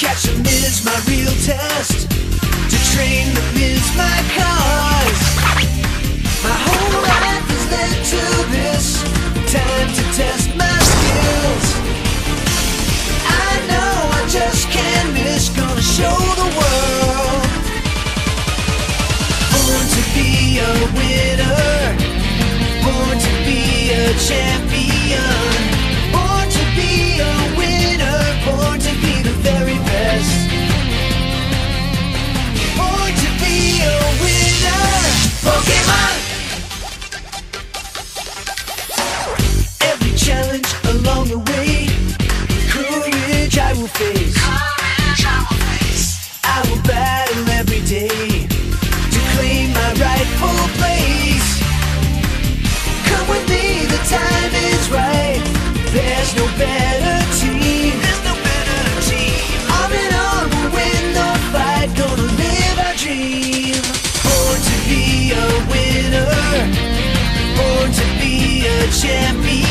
Catching is my real test. To train them is my cause. My whole life has led to this. Time to test my skills. I know I just can't miss. Gonna show the world. Born to be a winner. Born to be a champion. Born to be a winner. Born to be the very best. Born to be a winner. Pokemon! Every challenge along the way, courage I will face. Courage I will face. I will battle every day to claim my rightful place. Come with me, the time is right. There's no better team. There's no better team. On and on, we'll win the fight. Gonna live our dream. Born to be a winner. Born to be a champion.